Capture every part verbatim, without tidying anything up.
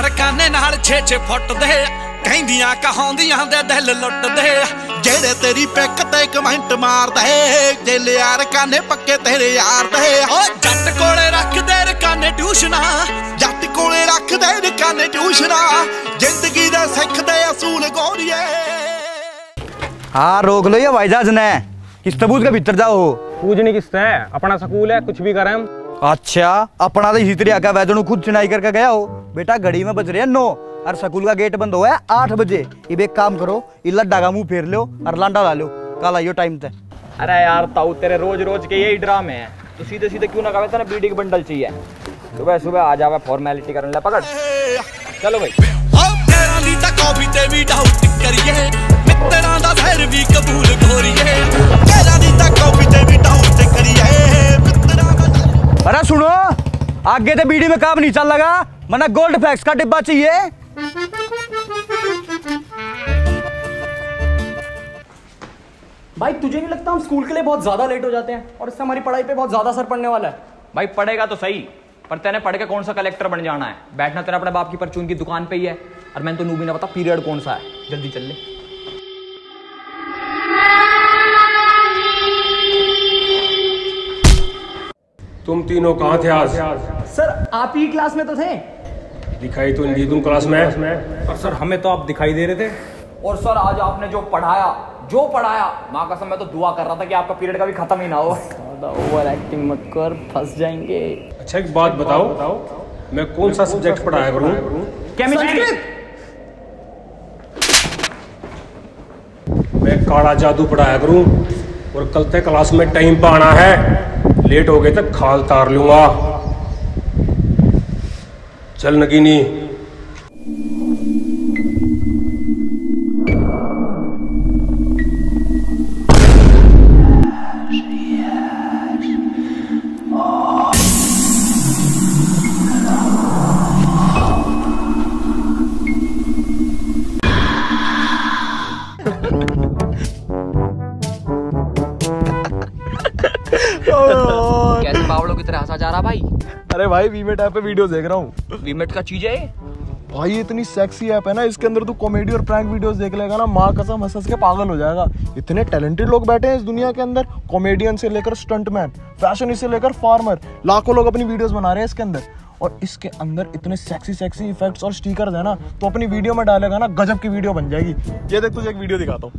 कारखाने नाल छे छे फुट दे कहंदियां कहांदियां दे दिल लुट दे जेड़े तेरी पैक ते कमेंट मार दे जेले यार काने पक्के तेरे यार दे ओ जट कोले रख दे रकाने ट्यूशना जट कोले रख दे रकाने ट्यूशना जिंदगी दे सिख दे असूल गोरिए हां रोक लो ये वाइजाज ने किस तबूज के भीतर जाओ पूजनी किस है अपना स्कूल है कुछ भी करें अच्छा अपना तो इसी तरह आगे वैदनु खुद चुनाई करके गया हो बेटा घड़ी में बज रहे हैं नौ और स्कूल का गेट बंद हो है आठ बजे इब एक काम करो इला डागा मुंह फेर लो और लांडा ला लो कल आइयो टाइम से। अरे यार ताऊ तेरे रोज रोज के यही ड्रामे हैं तो सीधे सीधे क्यों ना कहा बीडी के बंडल चाहिए सुबह सुबह आ जावा फॉर्मेलिटी करने ला पकड़ चलो भाई। अरे सुनो आगे तो बीड़ी में काम नहीं चल लगा मना गोल्ड फ्लैक्स का डिब्बा चाहिए। भाई तुझे नहीं लगता हम स्कूल के लिए बहुत ज्यादा लेट हो जाते हैं और इससे हमारी पढ़ाई पे बहुत ज्यादा असर पड़ने वाला है? भाई पढ़ेगा तो सही पर तेने पढ़ के कौन सा कलेक्टर बन जाना है। बैठना तेरा अपने बाप की परचून की दुकान पे ही है और मैंने तो नूबी ना पता पीरियड कौन सा है जल्दी चल ले। तुम तीनों कहाँ थे आज? सर आप ही क्लास में तो थे। दिखाई तो नहीं दी तुम क्लास में पर सर हमें तो आप दिखाई दे रहे थे। और सर आज आपने जो पढ़ाया जो पढ़ाया माँ कसम मैं तो दुआ कर रहा था कि आपका पीरियड कभी खत्म ही ना हो। ओवर एक्टिंग मत कर फंस जाएंगे। अच्छा एक बात बताओ बताओ मैं कौन सा सब्जेक्ट पढ़ाया करूँ? केमिस्ट्री। मैं काला जादू पढ़ाया करूँ और कल तक क्लास में टाइम पर आना है लेट हो गए तब खाल तार लूंगा। चल नगीनी। कैसे बावलों की तरह हंसा जा रहा भाई? अरे भाई वीमेट ऐप पे वीडियो देख रहा हूँ। वीमेट का चीज है भाई इतनी सेक्सी ऐप है ना इसके अंदर तू कॉमेडी और प्रैंक वीडियोस देख लेगा ना माँ कसम हंस हंस के पागल हो जाएगा। इतने टैलेंटेड लोग बैठे हैं इस दुनिया के अंदर कॉमेडियन से लेकर स्टंटमैन फैशन से लेकर फार्मर लाखों लोग अपनी वीडियोस बना रहे हैं इसके अंदर और इसके अंदर इतने सेक्सी सेक्सी इफेक्ट्स और स्टिकर्स है ना तो अपनी वीडियो में डालेगा ना गजब की वीडियो बन जाएगी। ये देख तुझे एक वीडियो दिखाता हूँ।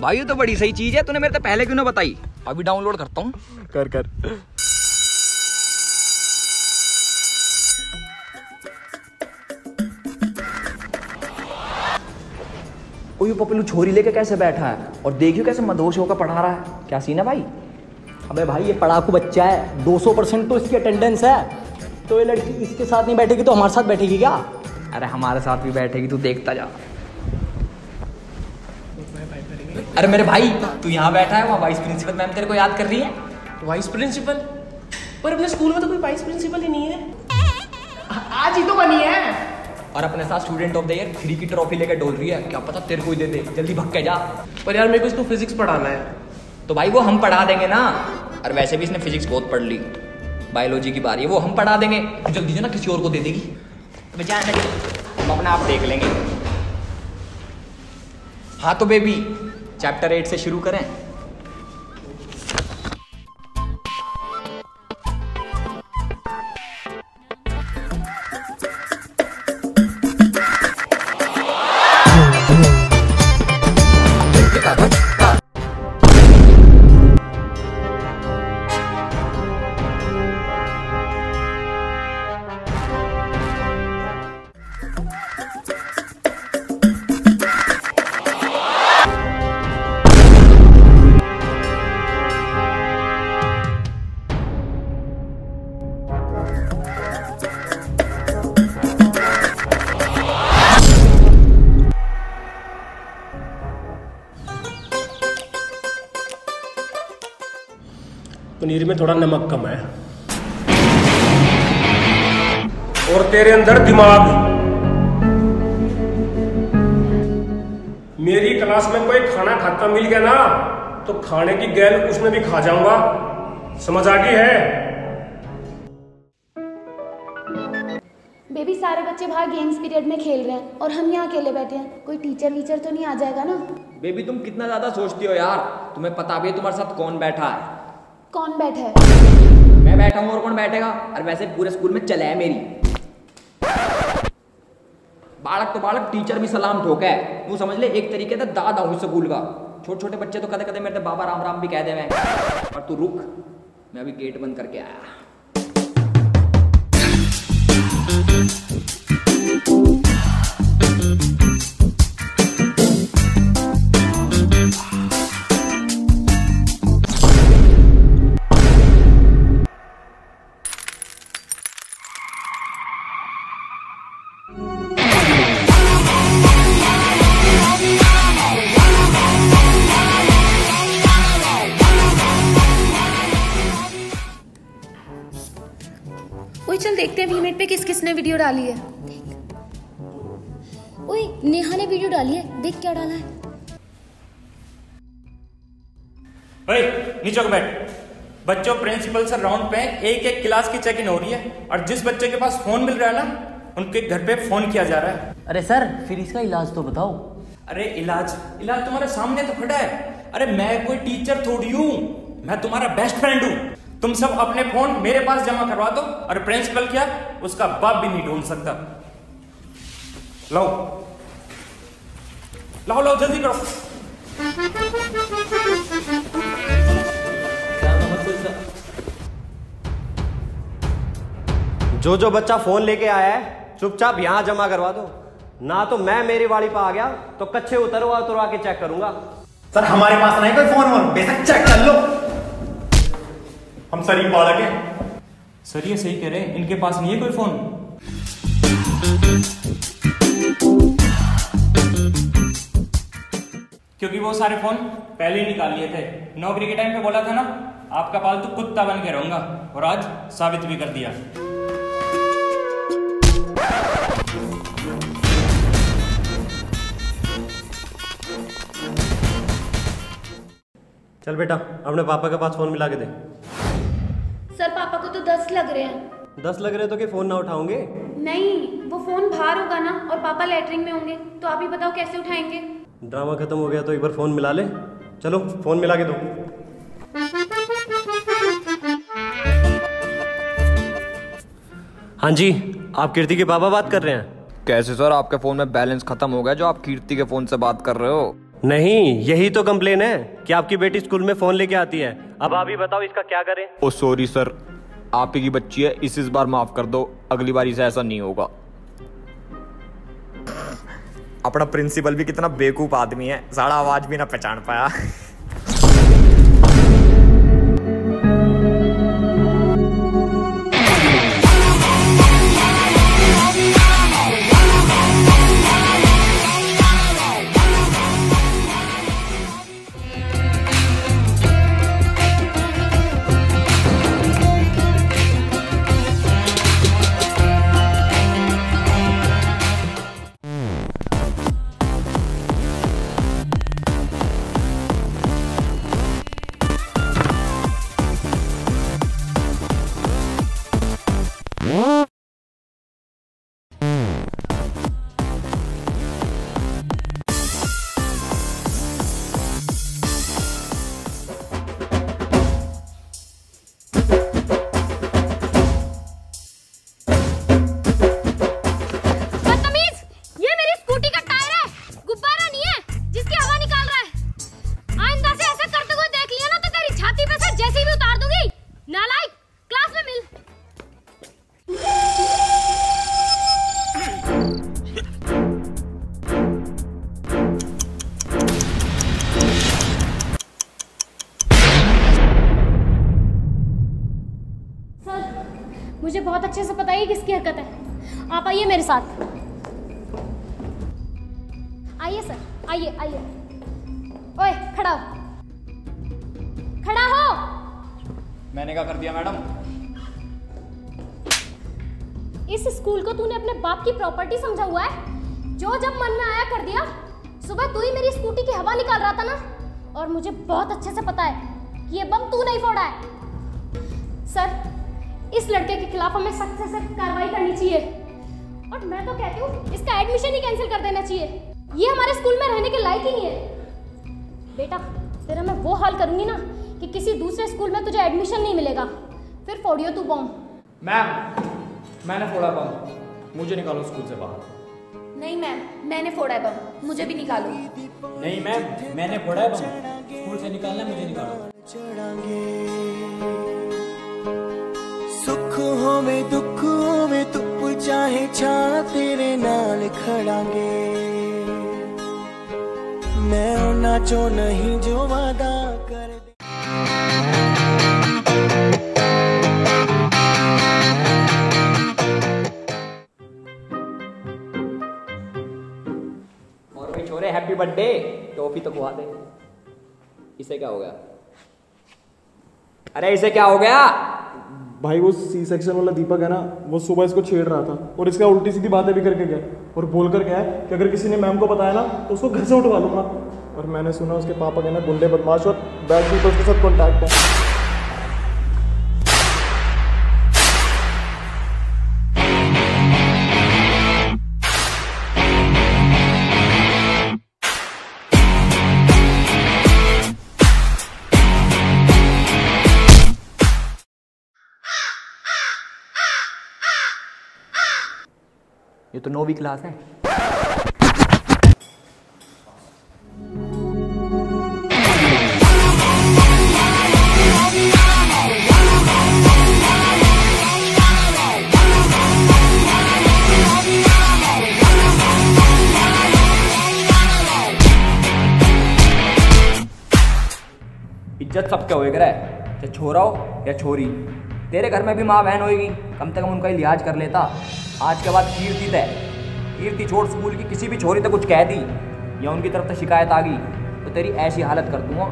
भाई ये तो बड़ी सही चीज है तूने मेरे से पहले क्यों ना बताई। अभी डाउनलोड करता हूँ कर कर। ओ ये पपलू छोरी लेके कैसे बैठा है और देखियो कैसे मदहोश होकर पढ़ा रहा है क्या सीन है भाई? अबे भाई ये पढ़ाकू बच्चा है दो सौ परसेंट तो इसकी अटेंडेंस है तो ये लड़की इसके साथ नहीं बैठेगी तो हमारे साथ बैठेगी क्या? अरे हमारे साथ भी बैठेगी तू देखता जा। अरे मेरे भाई तू यहाँ बैठा है वहाँ वाइस प्रिंसिपल मैम तेरे को याद कर रही है। वाइस प्रिंसिपल पर अपने स्कूल में तो कोई वाइस प्रिंसिपल ही नहीं है आज ही तो बनी है और अपने साथ student of the year free की ट्रॉफी लेकर डोल रही है क्या पता तेरे को ही दे दे जल्दी भग के जा। पर यार मेरे को इसको फिजिक्स पढ़ाना है तो भाई वो हम पढ़ा देंगे ना और वैसे भी इसने फिजिक्स बहुत पढ़ ली बायोलॉजी की बारी है वो हम पढ़ा देंगे तो जल्दी से ना किसी और को दे देगी हम अपना आप देख लेंगे। हाँ तो बेबी चैप्टर एट से शुरू करें। पनीर में थोड़ा नमक कम है और तेरे अंदर दिमाग। मेरी क्लास में कोई खाना खाता मिल गया ना तो खाने की गैल उसमें भी खा जाऊंगा समझ आ गई है? बेबी सारे बच्चे बाहर गेम्स पीरियड में खेल रहे हैं और हम यहाँ अकेले बैठे हैं, कोई टीचर वीचर तो नहीं आ जाएगा ना? बेबी तुम कितना ज्यादा सोचती हो यार, तुम्हें पता भी है तुम्हारे साथ कौन बैठा है। कौन बैठा है? मैं बैठा हूँ और कौन बैठेगा। और वैसे पूरे स्कूल में चले है मेरी। बालक तो बालक, टीचर भी सलाम ठोका है। वो समझ ले एक तरीके से दादा हूँ स्कूल का। छोटे छोटे बच्चे तो कदे कदे मेरे बाबा राम राम भी कह दे। मैं और तू रुक, मैं अभी गेट बंद करके आया। चल देखते हैं वीमेट पे किस किसने वीडियो डाली है। ओए नेहा ने वीडियो डाली है, देख क्या डाला है। ओए नीचे को बैठ। बच्चों प्रिंसिपल सर राउंड पे एक एक क्लास की चेक इन हो रही है और जिस बच्चे के पास फोन मिल रहा है ना उनके घर पे फोन किया जा रहा है। अरे सर फिर इसका इलाज तो बताओ। अरे इलाज इलाज तुम्हारे सामने तो खड़ा है। अरे मैं कोई टीचर थोड़ी हूँ, मैं तुम्हारा बेस्ट फ्रेंड हूँ। तुम सब अपने फोन मेरे पास जमा करवा दो और प्रिंसिपल क्या उसका बाप भी नहीं ढूंढ सकता। लाओ लाओ लाओ जल्दी करो। जो जो बच्चा फोन लेके आया है चुपचाप यहां जमा करवा दो, ना तो मैं मेरी वाली पे आ गया तो कच्चे उतरवा उतरवा के चेक करूंगा। सर हमारे पास नहीं कोई फोन वोन, बेशक चेक कर लो, हम सर ही बालक हैं। सर ये सही कह रहे हैं, इनके पास नहीं है कोई फोन। क्योंकि वो सारे फोन पहले ही निकाल लिए थे। नौकरी के टाइम पे बोला था ना आपका पालतू कुत्ता बन के रहूंगा, और आज साबित भी कर दिया। चल बेटा अपने पापा के पास फोन मिला के दे। सर पापा को तो दस लग रहे हैं। दस लग रहे हैं तो क्या फोन ना उठाओगे? नहीं, वो फोन बाहर होगा ना और पापा लेटरिंग में होंगे, तो आप ही बताओ कैसे उठाएंगे। ड्रामा खत्म हो गया तो एक बार फोन मिला ले। चलो फोन मिला के दो। हाँ जी, आप कीर्ति के पापा बात कर रहे हैं? कैसे सर, आपके फोन में बैलेंस खत्म हो गया जो आप कीर्ति के फोन से बात कर रहे हो। नहीं, यही तो कंप्लेन है कि आपकी बेटी स्कूल में फोन लेके आती है। अब आप ही बताओ इसका क्या करें। ओ सॉरी सर, आप ही की बच्ची है, इस इस बार माफ कर दो, अगली बार इसे ऐसा नहीं होगा। अपना प्रिंसिपल भी कितना बेवकूफ आदमी है, सारा आवाज भी ना पहचान पाया। मुझे बहुत अच्छे से पता है किसकी हरकत है। आप आइए मेरे साथ। आइए सर, आइए आइए। ओए खड़ा हो, खड़ा हो। मैंने क्या कर दिया मैडम? इस स्कूल को तूने अपने बाप की प्रॉपर्टी समझा हुआ है, जो जब मन में आया कर दिया। सुबह तू ही मेरी स्कूटी की हवा निकाल रहा था ना, और मुझे बहुत अच्छे से पता है कि ये बम तू नहीं फोड़ा है। सर इस लड़के के खिलाफ हमें सख्त से सख्त कार्रवाई करनी चाहिए। और मैं तो कहती हूँ इसका एडमिशन ही कैंसिल कर देना चाहिए। ये हमारे स्कूल में रहने के लायक ही नहीं है। बेटा तेरा मैं वो हाल करूंगी ना कि किसी दूसरे स्कूल में तुझे एडमिशन नहीं मिलेगा। फिर फोड़ियो तू बॉम्ब। मैम मैंने फोड़ा बॉम्ब, मुझे निकालो स्कूल से बाहर। नहीं मैम मैंने फोड़ा है बम, मुझे भी निकालो। नहीं मैम मैंने फोड़ा है बम, स्कूल से निकालना मुझे निकालो। सुखों में दुखों में तुप चाहे छा तेरे नाल खड़ांगे। मैं ना जो नहीं जो वादा कर छोरे हैप्पी बर्थडे टॉफी तो खुआ दे। इसे क्या हो गया? अरे इसे क्या हो गया भाई? वो सी सेक्शन वाला दीपक है ना, वो सुबह इसको छेड़ रहा था और इसका उल्टी सीधी बातें भी करके गया और बोल कर गया कि अगर किसी ने मैम को बताया ना तो उसको घर से उठवा लूंगा। और मैंने सुना उसके पापा के ना गुंडे बदमाश और बैड पीपल के साथ कॉन्टैक्ट है। ये तो नौवीं क्लास है। इज्जत सबके होए कर है, चाहे छोरा हो या छोरी। तेरे घर में भी माँ बहन होएगी, कम से कम उनका ही लिहाज कर लेता। आज के बाद कीर्ति तय कीर्ति छोड़ स्कूल की किसी भी छोरी तक कुछ कह दी या उनकी तरफ से शिकायत आ गई तो तेरी ऐसी हालत कर दूंगा,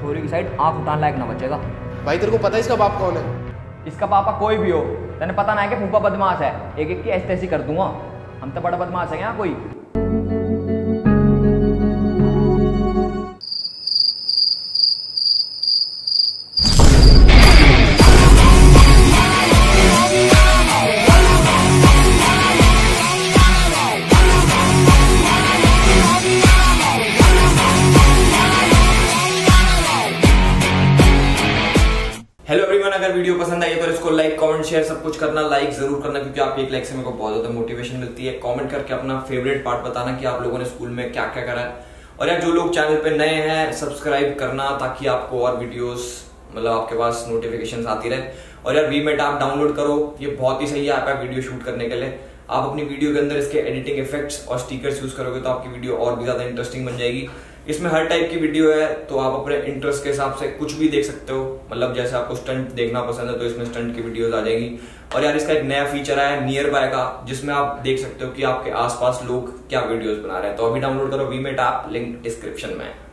छोरी की साइड आंख उठाने लायक ना बचेगा। भाई तेरे को पता है इसका बाप कौन है? इसका पापा कोई भी हो, तेने पता ना है कि फूफा बदमाश है। एक एक की ऐसी तैसी कर दूंगा। हम तो बड़ा बदमाश है यहाँ कोई। अगर वीडियो पसंद आई है तो इसको लाइक कमेंट शेयर सब कुछ करना। लाइक जरूर करना क्योंकि आपकी एक लाइक से मेरे को बहुत ज्यादा मोटिवेशन मिलती है। कमेंट करके अपना फेवरेट पार्ट बताना कि आप लोगों ने स्कूल में क्या क्या करा है। और यार जो लोग चैनल पे नए हैं सब्सक्राइब करना ताकि आपको और वीडियोस मतलब आपके पास नोटिफिकेशन आती रहे। और यार वीमेट ऐप डाउनलोड करो, ये बहुत ही सही ऐप है वीडियो शूट करने के लिए। आप अपनी वीडियो के अंदर इसके एडिटिंग इफेक्ट्स और स्टिकर्स यूज करोगे तो आपकी वीडियो और भी ज्यादा इंटरेस्टिंग बन जाएगी। इसमें हर टाइप की वीडियो है तो आप अपने इंटरेस्ट के हिसाब से कुछ भी देख सकते हो। मतलब जैसे आपको स्टंट देखना पसंद है तो इसमें स्टंट की वीडियोस आ जाएगी। और यार इसका एक नया फीचर आया नियर बाय का, जिसमें आप देख सकते हो कि आपके आसपास लोग क्या वीडियोस बना रहे हैं। तो अभी डाउनलोड करो वीमेट ऐप, लिंक डिस्क्रिप्शन में है।